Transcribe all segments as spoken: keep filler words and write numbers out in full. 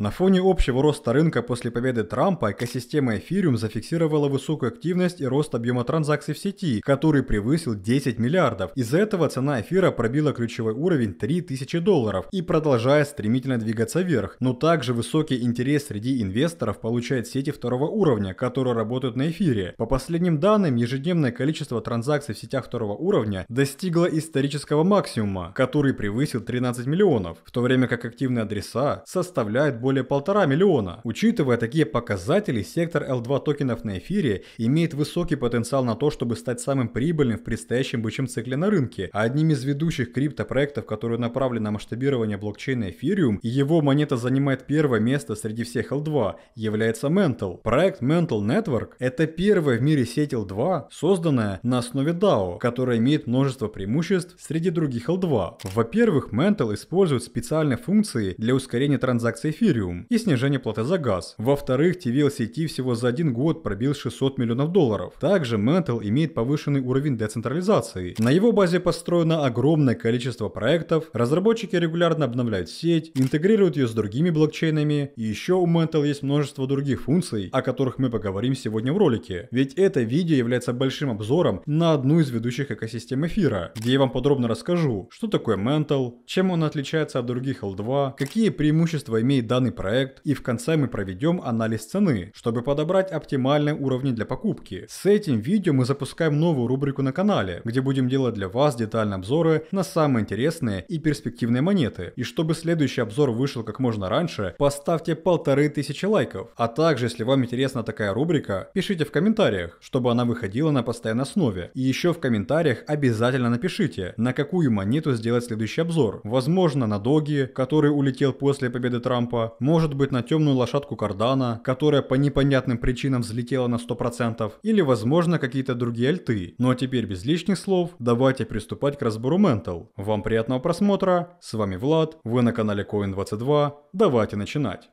На фоне общего роста рынка после победы Трампа экосистема Ethereum зафиксировала высокую активность и рост объема транзакций в сети, который превысил десять миллиардов. Из-за этого цена эфира пробила ключевой уровень три тысячи долларов и продолжает стремительно двигаться вверх. Но также высокий интерес среди инвесторов получают сети второго уровня, которые работают на эфире. По последним данным, ежедневное количество транзакций в сетях второго уровня достигло исторического максимума, который превысил тринадцать миллионов, в то время как активные адреса составляют больше более полтора миллиона. Учитывая такие показатели, сектор эл два токенов на эфире имеет высокий потенциал на то, чтобы стать самым прибыльным в предстоящем бычьем цикле на рынке. А одним из ведущих криптопроектов, которые направлены на масштабирование блокчейна Ethereum, и его монета занимает первое место среди всех эл два, является Mantle. Проект Mantle Network – это первая в мире сеть эл два, созданная на основе дао, которая имеет множество преимуществ среди других эл два. Во-первых, Mantle использует специальные функции для ускорения транзакций эфира и снижение платы за газ. Во-вторых, ти ви эл сети всего за один год пробил шестьсот миллионов долларов. Также Mantle имеет повышенный уровень децентрализации. На его базе построено огромное количество проектов, разработчики регулярно обновляют сеть, интегрируют ее с другими блокчейнами, и еще у Mantle есть множество других функций, о которых мы поговорим сегодня в ролике. Ведь это видео является большим обзором на одну из ведущих экосистем эфира, где я вам подробно расскажу, что такое Mantle, чем он отличается от других эл два, какие преимущества имеет данный проект, и в конце мы проведем анализ цены, чтобы подобрать оптимальные уровни для покупки. С этим видео мы запускаем новую рубрику на канале, где будем делать для вас детальные обзоры на самые интересные и перспективные монеты. И чтобы следующий обзор вышел как можно раньше, поставьте полторы тысячи лайков. А также, если вам интересна такая рубрика, пишите в комментариях, чтобы она выходила на постоянной основе. И еще в комментариях обязательно напишите, на какую монету сделать следующий обзор. Возможно, на доги, который улетел после победы Трампа, может быть, на темную лошадку Кардана, которая по непонятным причинам взлетела на сто процентов, или, возможно, какие-то другие альты. Ну а теперь без лишних слов, давайте приступать к разбору Mantle. Вам приятного просмотра, с вами Влад, вы на канале Coin двадцать два, давайте начинать.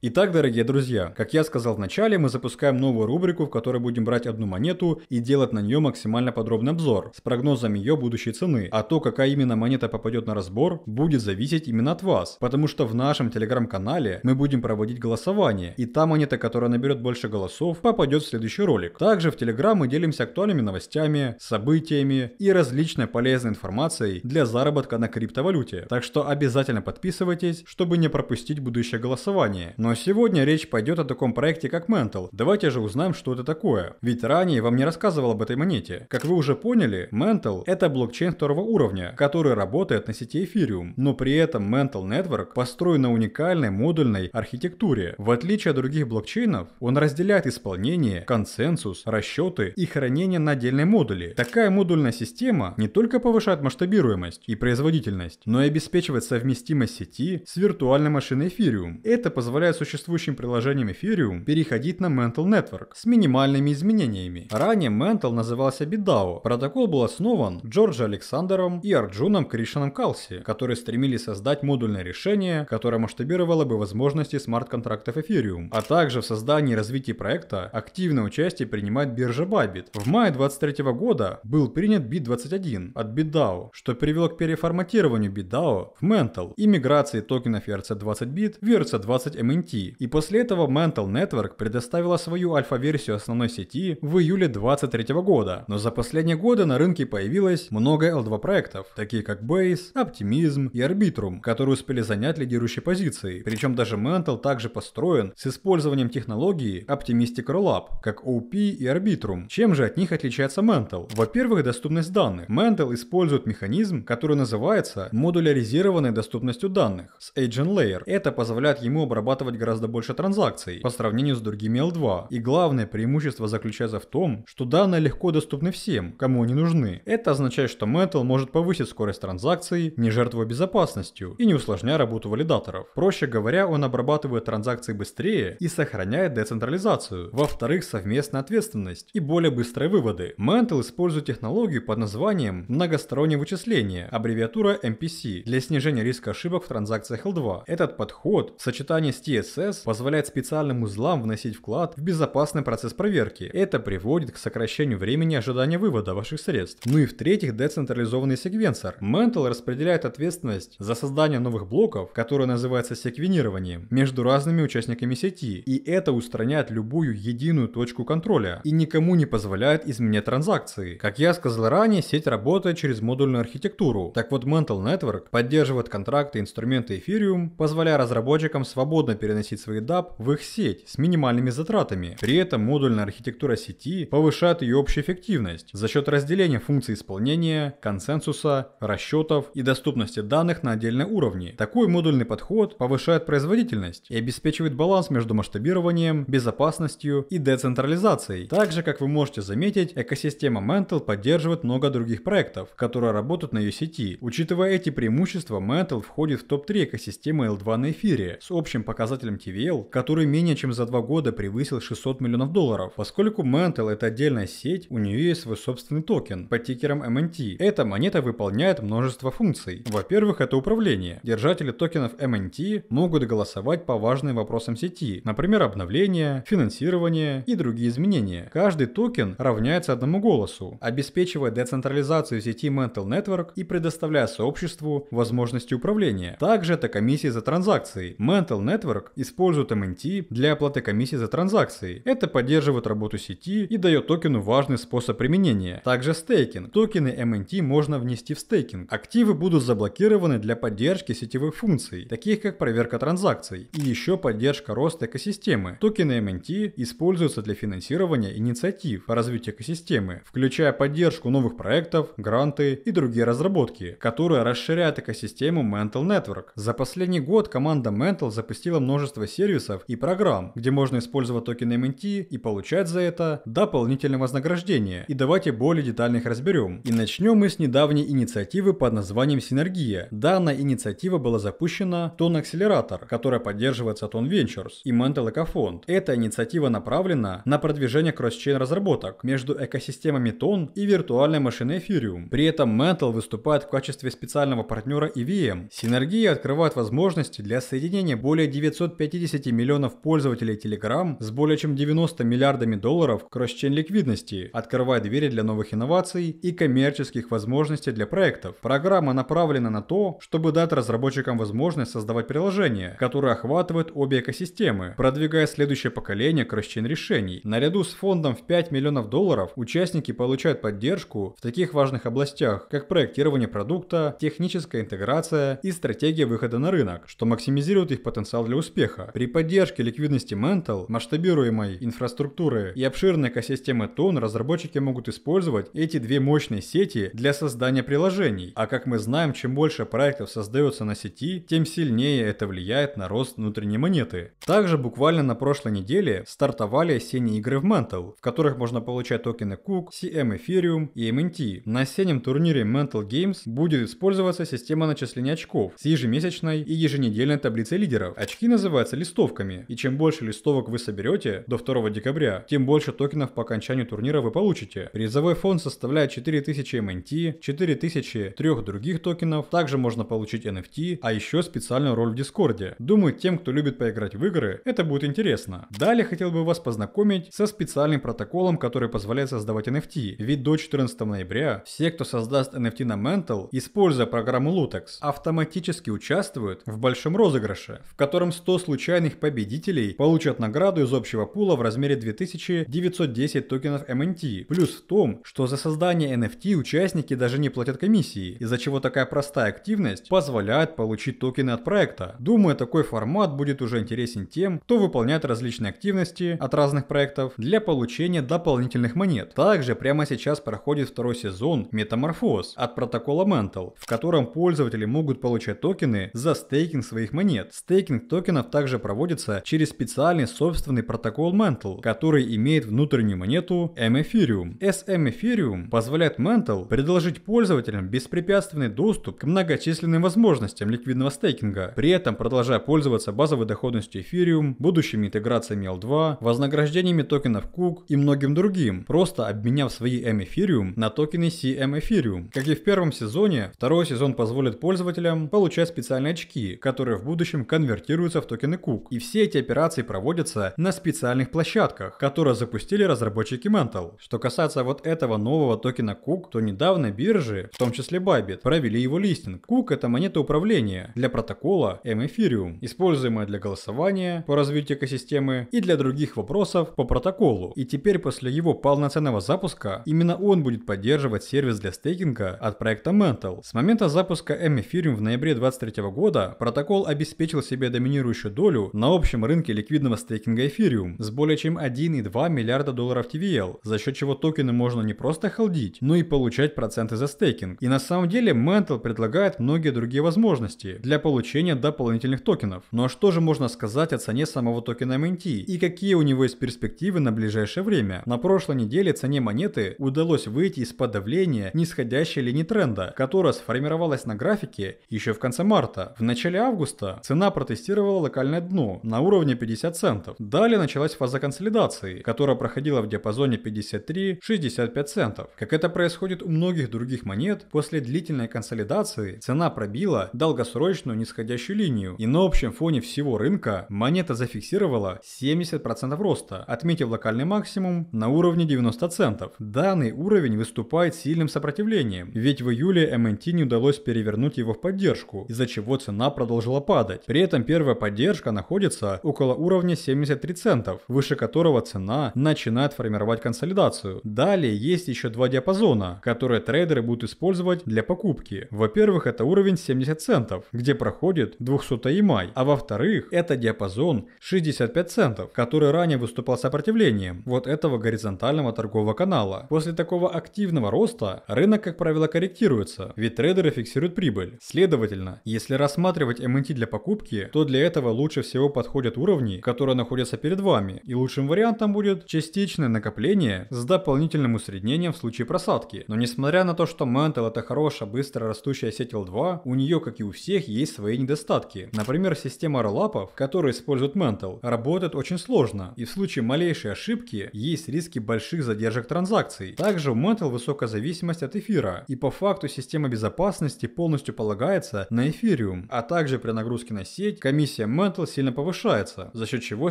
Итак, дорогие друзья, как я сказал в начале, мы запускаем новую рубрику, в которой будем брать одну монету и делать на нее максимально подробный обзор с прогнозами ее будущей цены. А то, какая именно монета попадет на разбор, будет зависеть именно от вас, потому что в нашем телеграм-канале мы будем проводить голосование, и та монета, которая наберет больше голосов, попадет в следующий ролик. Также в телеграм мы делимся актуальными новостями, событиями и различной полезной информацией для заработка на криптовалюте. Так что обязательно подписывайтесь, чтобы не пропустить будущее голосование. Но сегодня речь пойдет о таком проекте, как Mantle. Давайте же узнаем, что это такое. Ведь ранее я вам не рассказывал об этой монете. Как вы уже поняли, Mantle — это блокчейн второго уровня, который работает на сети Ethereum. Но при этом Mantle Network построен на уникальной модульной архитектуре. В отличие от других блокчейнов, он разделяет исполнение, консенсус, расчеты и хранение на отдельные модули. Такая модульная система не только повышает масштабируемость и производительность, но и обеспечивает совместимость сети с виртуальной машиной Ethereum. Это позволяет существующим приложением Ethereum переходить на Mantle Network с минимальными изменениями. Ранее Mantle назывался BitDAO. Протокол был основан Джорджем Александром и Арджуном Кришнаном Калси, которые стремились создать модульное решение, которое масштабировало бы возможности смарт-контрактов Ethereum. А также в создании и развитии проекта активное участие принимает биржа Bybit. В мае две тысячи двадцать третьего года был принят бит двадцать один от BitDAO, что привело к переформатированию BitDAO в Mantle и миграции токенов и эр си двадцать бит в и эр си двадцать эм эн ти. И после этого Mantle Network предоставила свою альфа-версию основной сети в июле две тысячи двадцать третьего года. Но за последние годы на рынке появилось много эл два проектов, такие как Base, Optimism и Arbitrum, которые успели занять лидирующие позиции. Причем даже Mantle также построен с использованием технологии Optimistic Rollup, как о пи и Arbitrum. Чем же от них отличается Mantle? Во-первых, доступность данных. Mantle использует механизм, который называется модуляризированной доступностью данных с Agent Layer. Это позволяет ему обрабатывать гораздо больше транзакций по сравнению с другими эл два. И главное преимущество заключается в том, что данные легко доступны всем, кому они нужны. Это означает, что Mantle может повысить скорость транзакций, не жертвуя безопасностью и не усложняя работу валидаторов. Проще говоря, он обрабатывает транзакции быстрее и сохраняет децентрализацию. Во-вторых, совместная ответственность и более быстрые выводы. Mantle использует технологию под названием многостороннее вычисление, аббревиатура эм пи си, для снижения риска ошибок в транзакциях эл два. Этот подход в сочетании с ти эс процесс позволяет специальным узлам вносить вклад в безопасный процесс проверки. Это приводит к сокращению времени ожидания вывода ваших средств. Ну и в-третьих, децентрализованный секвенсор. Mantle распределяет ответственность за создание новых блоков, которые называется секвенированием, между разными участниками сети, и это устраняет любую единую точку контроля и никому не позволяет изменять транзакции. Как я сказал ранее, сеть работает через модульную архитектуру. Так вот, Mantle Network поддерживает контракты и инструменты Ethereum, позволяя разработчикам свободно переносить свои дап в их сеть с минимальными затратами. При этом модульная архитектура сети повышает ее общую эффективность за счет разделения функций исполнения, консенсуса, расчетов и доступности данных на отдельном уровне. Такой модульный подход повышает производительность и обеспечивает баланс между масштабированием, безопасностью и децентрализацией. Также, как вы можете заметить, экосистема Mantle поддерживает много других проектов, которые работают на ее сети. Учитывая эти преимущества, Mantle входит в топ три экосистемы эл два на эфире с общим показателем ти ви эл, который менее чем за два года превысил шестьсот миллионов долларов. Поскольку Mantle — это отдельная сеть, у нее есть свой собственный токен под тикером эм эн ти. Эта монета выполняет множество функций. Во-первых, это управление. Держатели токенов эм эн ти могут голосовать по важным вопросам сети, например, обновление, финансирование и другие изменения. Каждый токен равняется одному голосу, обеспечивая децентрализацию сети Mantle Network и предоставляя сообществу возможности управления. Также это комиссии за транзакции. Mantle Network использует эм эн ти для оплаты комиссии за транзакции. Это поддерживает работу сети и дает токену важный способ применения. Также стейкинг. Токены эм эн ти можно внести в стейкинг. Активы будут заблокированы для поддержки сетевых функций, таких как проверка транзакций и еще поддержка роста экосистемы. Токены эм эн ти используются для финансирования инициатив по развитию экосистемы, включая поддержку новых проектов, гранты и другие разработки, которые расширяют экосистему Mantle Network. За последний год команда Mantle запустила множество сервисов и программ, где можно использовать токены эм эн ти и получать за это дополнительное вознаграждение. И давайте более детально их разберем. И начнем мы с недавней инициативы под названием «Синергия». Данная инициатива была запущена тон Акселератор, которая поддерживается тон Ventures и Mantle Экофонд. Эта инициатива направлена на продвижение кросс-чейн разработок между экосистемами тон и виртуальной машиной Ethereum. При этом Mantle выступает в качестве специального партнера и ви эм. Синергия открывает возможности для соединения более девятисот пятидесяти миллионов пользователей Telegram с более чем девяноста миллиардами долларов кросс-чейн ликвидности, открывая двери для новых инноваций и коммерческих возможностей для проектов. Программа направлена на то, чтобы дать разработчикам возможность создавать приложения, которые охватывают обе экосистемы, продвигая следующее поколение кросс-чейн решений. Наряду с фондом в пять миллионов долларов участники получают поддержку в таких важных областях, как проектирование продукта, техническая интеграция и стратегия выхода на рынок, что максимизирует их потенциал для успеха. При поддержке ликвидности Mantle, масштабируемой инфраструктуры и обширной экосистемы тон разработчики могут использовать эти две мощные сети для создания приложений. А как мы знаем, чем больше проектов создается на сети, тем сильнее это влияет на рост внутренней монеты. Также буквально на прошлой неделе стартовали осенние игры в Mantle, в которых можно получать токены Cook, си эм Ethereum и эм эн ти. На осеннем турнире Mantle Games будет использоваться система начисления очков с ежемесячной и еженедельной таблицей лидеров. Очки называются листовками, и чем больше листовок вы соберете до второго декабря, тем больше токенов по окончанию турнира вы получите. Призовой фонд составляет четыре тысячи эм эн ти, четыре тысячи трех других токенов, также можно получить эн эф ти, а еще специальную роль в Дискорде. Думаю, тем, кто любит поиграть в игры, это будет интересно. Далее хотел бы вас познакомить со специальным протоколом, который позволяет создавать эн эф ти, ведь до четырнадцатого ноября все, кто создаст эн эф ти на Mantle, используя программу Lutex, автоматически участвуют в большом розыгрыше, в котором сто случайных победителей получат награду из общего пула в размере две тысячи девятьсот десять токенов эм эн ти. Плюс в том, что за создание эн эф ти участники даже не платят комиссии, из-за чего такая простая активность позволяет получить токены от проекта. Думаю, такой формат будет уже интересен тем, кто выполняет различные активности от разных проектов для получения дополнительных монет. Также прямо сейчас проходит второй сезон Метаморфоз от протокола Mantle, в котором пользователи могут получать токены за стейкинг своих монет. Стейкинг токенов также проводится через специальный собственный протокол Mantle, который имеет внутреннюю монету эм-Ethereum. эс эм Ethereum позволяет Mantle предложить пользователям беспрепятственный доступ к многочисленным возможностям ликвидного стейкинга, при этом продолжая пользоваться базовой доходностью Ethereum, будущими интеграциями эл два, вознаграждениями токенов Cook и многим другим, просто обменяв свои эм-Ethereum на токены си эм Ethereum. Как и в первом сезоне, второй сезон позволит пользователям получать специальные очки, которые в будущем конвертируются в токены токены кук. И все эти операции проводятся на специальных площадках, которые запустили разработчики Mantle. Что касается вот этого нового токена кук, то недавно биржи, в том числе Bybit, провели его листинг. кук — это монета управления для протокола эм-Ethereum, используемая для голосования по развитию экосистемы и для других вопросов по протоколу. И теперь после его полноценного запуска именно он будет поддерживать сервис для стейкинга от проекта Mantle. С момента запуска эм-Ethereum в ноябре две тысячи двадцать третьего года протокол обеспечил себе доминирующую долю на общем рынке ликвидного стейкинга Ethereum с более чем одна целая две десятых миллиарда долларов ти ви эл, за счет чего токены можно не просто холдить, но и получать проценты за стейкинг. И на самом деле Mantle предлагает многие другие возможности для получения дополнительных токенов. Но что же можно сказать о цене самого токена эм-эн-ти и какие у него есть перспективы на ближайшее время? На прошлой неделе цене монеты удалось выйти из-под давления нисходящей линии тренда, которая сформировалась на графике еще в конце марта. В начале августа цена протестировала локальное дно на уровне пятьдесят центов. Далее началась фаза консолидации, которая проходила в диапазоне пятьдесят три — шестьдесят пять центов. Как это происходит у многих других монет, после длительной консолидации цена пробила долгосрочную нисходящую линию, и на общем фоне всего рынка монета зафиксировала семьдесят процентов роста, отметив локальный максимум на уровне девяносто центов. Данный уровень выступает сильным сопротивлением, ведь в июле эм-эн-ти не удалось перевернуть его в поддержку, из-за чего цена продолжила падать. При этом первая поддержка находится около уровня семьдесят три центов, выше которого цена начинает формировать консолидацию. Далее есть еще два диапазона, которые трейдеры будут использовать для покупки. Во-первых, это уровень семьдесят центов, где проходит двухсотый май, а во-вторых, это диапазон шестьдесят пять центов, который ранее выступал сопротивлением вот этого горизонтального торгового канала. После такого активного роста рынок, как правило, корректируется, ведь трейдеры фиксируют прибыль. Следовательно, если рассматривать эм-эн-ти для покупки, то для этого лучше всего подходят уровни, которые находятся перед вами, и лучшим вариантом будет частичное накопление с дополнительным усреднением в случае просадки. Но несмотря на то, что Mantle — это хорошая, быстро растущая сеть эл два, у нее, как и у всех, есть свои недостатки. Например, система роллапов, которые используют Mantle, работает очень сложно, и в случае малейшей ошибки есть риски больших задержек транзакций. Также у Mantle высокая зависимость от эфира, и по факту система безопасности полностью полагается на эфириум, а также при нагрузке на сеть комиссия Mantle сильно повышается, за счет чего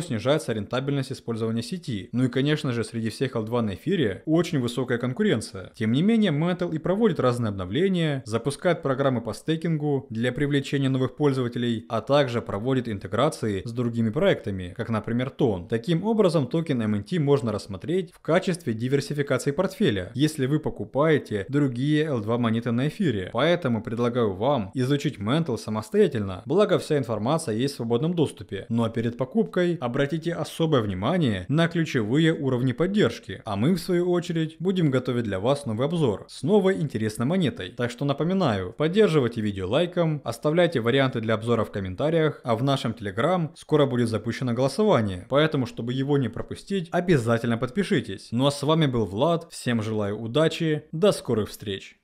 снижается рентабельность использования сети. Ну и конечно же, среди всех эл два на эфире очень высокая конкуренция. Тем не менее, Mantle и проводит разные обновления, запускает программы по стейкингу для привлечения новых пользователей, а также проводит интеграции с другими проектами, как например тон. Таким образом, токен эм-эн-ти можно рассмотреть в качестве диверсификации портфеля, если вы покупаете другие эл два монеты на эфире. Поэтому предлагаю вам изучить Mantle самостоятельно, благо вся информация есть в свободном доступе. Ну а перед покупкой обратите особое внимание на ключевые уровни поддержки, а мы в свою очередь будем готовить для вас новый обзор с новой интересной монетой. Так что напоминаю, поддерживайте видео лайком, оставляйте варианты для обзора в комментариях, а в нашем Telegram скоро будет запущено голосование, поэтому чтобы его не пропустить, обязательно подпишитесь. Ну а с вами был Влад, всем желаю удачи, до скорых встреч!